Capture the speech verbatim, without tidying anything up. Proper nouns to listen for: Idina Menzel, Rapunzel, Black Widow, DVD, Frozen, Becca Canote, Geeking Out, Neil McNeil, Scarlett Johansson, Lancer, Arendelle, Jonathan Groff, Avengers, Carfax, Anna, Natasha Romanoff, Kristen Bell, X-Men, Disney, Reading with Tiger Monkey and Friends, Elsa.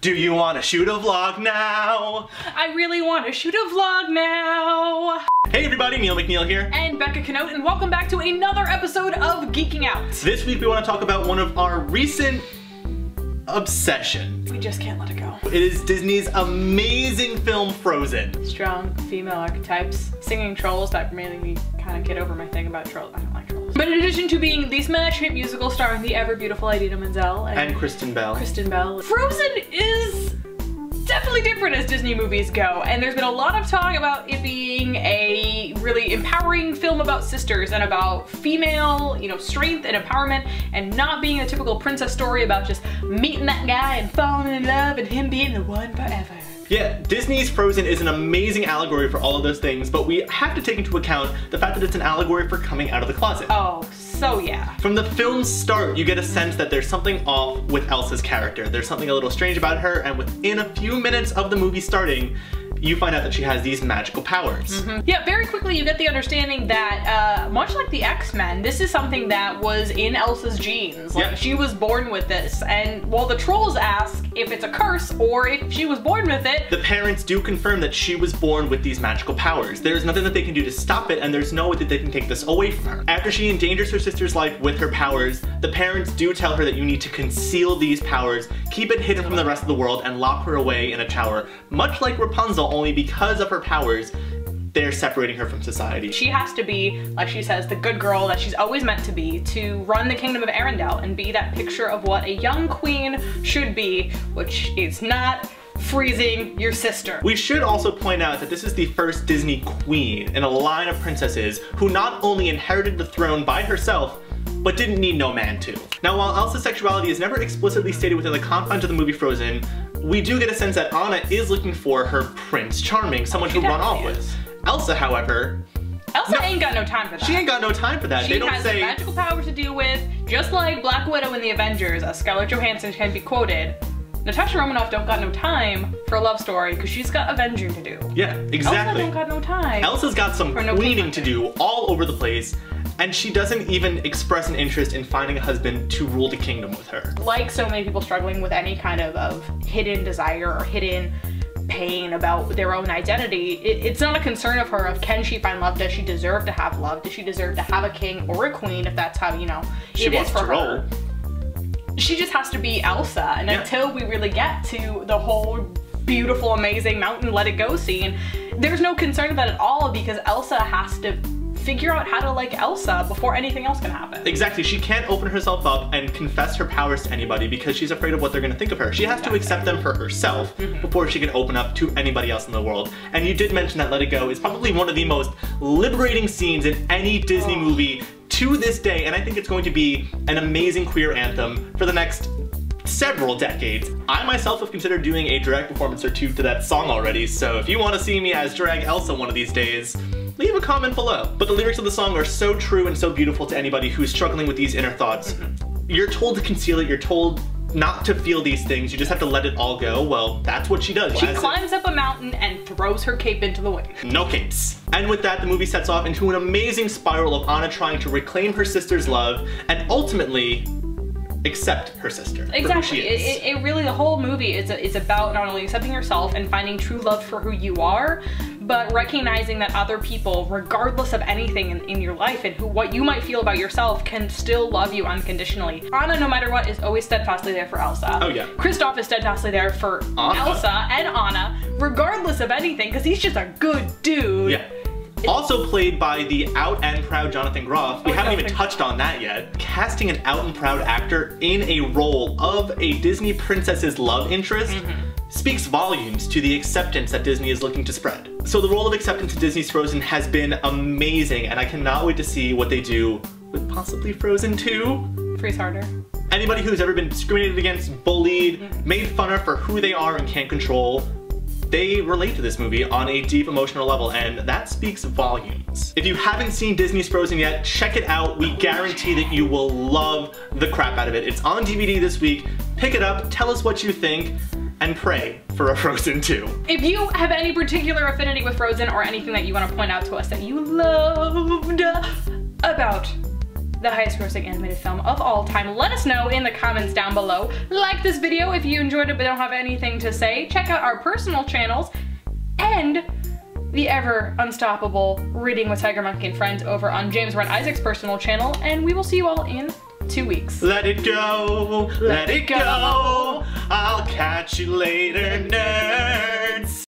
Do you want to shoot a vlog now? I really want to shoot a vlog now. Hey everybody, Neil McNeil here. And Becca Canote, and welcome back to another episode of Geeking Out. This week we want to talk about one of our recent obsession. We just can't let it go. It is Disney's amazing film, Frozen. Strong female archetypes, singing trolls that made me kind of get over my thing about trolls. I don't like trolls. But in addition to being the smash hit musical starring the ever beautiful Idina Menzel and, and Kristen Bell. Kristen Bell. Frozen is definitely different as Disney movies go, and there's been a lot of talk about it being a really empowering film about sisters and about female, you know, strength and empowerment, and not being a typical princess story about just meeting that guy and falling in love and him being the one forever. Yeah, Disney's Frozen is an amazing allegory for all of those things, but we have to take into account the fact that it's an allegory for coming out of the closet. Oh, so yeah. From the film's start, you get a sense that there's something off with Elsa's character. There's something a little strange about her, and within a few minutes of the movie starting, you find out that she has these magical powers. Mm-hmm. Yeah, very quickly you get the understanding that, uh, much like the X-Men, this is something that was in Elsa's genes. Like, yep. She was born with this, and while the trolls ask if it's a curse or if she was born with it, the parents do confirm that she was born with these magical powers. There's nothing that they can do to stop it, and there's no way that they can take this away from her. After she endangers her sister's life with her powers, the parents do tell her that you need to conceal these powers, keep it hidden from the rest of the world, and lock her away in a tower, much like Rapunzel. Only because of her powers, they're separating her from society. She has to be, like she says, the good girl that she's always meant to be, to run the kingdom of Arendelle and be that picture of what a young queen should be, which is not freezing your sister. We should also point out that this is the first Disney queen in a line of princesses who not only inherited the throne by herself, but didn't need no man to. Now, while Elsa's sexuality is never explicitly stated within the confines of the movie Frozen, we do get a sense that Anna is looking for her Prince Charming, someone to run off with. Elsa, however, Elsa no, ain't got no time for that. She ain't got no time for that. She they don't has say, magical powers to deal with, just like Black Widow in the Avengers, as Scarlett Johansson can be quoted. Natasha Romanoff don't got no time for a love story because she's got Avenging to do. Yeah, exactly. Elsa don't got no time. Elsa's got some cleaning no to do all over the place, and she doesn't even express an interest in finding a husband to rule the kingdom with her. Like so many people struggling with any kind of, of hidden desire or hidden pain about their own identity, it, it's not a concern of her of can she find love, does she deserve to have love, does she deserve to have a king or a queen if that's how, you know, she it wants is for to her. Roll. She just has to be Elsa, and yeah. Until we really get to the whole beautiful, amazing mountain let it go scene, there's no concern about it at all because Elsa has to figure out how to like Elsa before anything else can happen. Exactly. She can't open herself up and confess her powers to anybody because she's afraid of what they're going to think of her. She has exactly. to accept them for herself mm-hmm. before she can open up to anybody else in the world. And you did mention that Let It Go is probably one of the most liberating scenes in any Disney oh. movie to this day, and I think it's going to be an amazing queer anthem for the next several decades. I myself have considered doing a drag performance or two to that song already, so if you want to see me as drag Elsa one of these days, leave a comment below. But the lyrics of the song are so true and so beautiful to anybody who's struggling with these inner thoughts. Mm-hmm. You're told to conceal it, you're told not to feel these things, you just have to let it all go. Well, that's what she does. She As climbs it. up a mountain and throws her cape into the wind. No capes. And with that, the movie sets off into an amazing spiral of Anna trying to reclaim her sister's love and ultimately accept her sister. Exactly. It, it, it really, the whole movie is, a, is about not only accepting yourself and finding true love for who you are, but recognizing that other people, regardless of anything in, in your life and who what you might feel about yourself, can still love you unconditionally. Anna, no matter what, is always steadfastly there for Elsa. Oh yeah. Kristoff is steadfastly there for Anna. Elsa and Anna, regardless of anything, because he's just a good dude. Yeah. Also played by the out and proud Jonathan Groff. We oh, haven't Jonathan. even touched on that yet. Casting an out and proud actor in a role of a Disney princess's love interest mm-hmm. speaks volumes to the acceptance that Disney is looking to spread. So the role of acceptance in Disney's Frozen has been amazing, and I cannot wait to see what they do with possibly Frozen two. Freeze harder. Anybody who's ever been discriminated against, bullied, mm-hmm. made fun of for who they are and can't control, they relate to this movie on a deep emotional level, and that speaks volumes. If you haven't seen Disney's Frozen yet, check it out. We guarantee that you will love the crap out of it. It's on D V D this week. Pick it up, tell us what you think, and pray for a Frozen two. If you have any particular affinity with Frozen or anything that you want to point out to us that you loved about the highest grossing animated film of all time. Let us know in the comments down below. Like this video if you enjoyed it but don't have anything to say. Check out our personal channels and the ever unstoppable Reading with Tiger Monkey and Friends over on James Ron Isaac's personal channel, and we will see you all in two weeks. Let it go, let it go, I'll catch you later, nerds.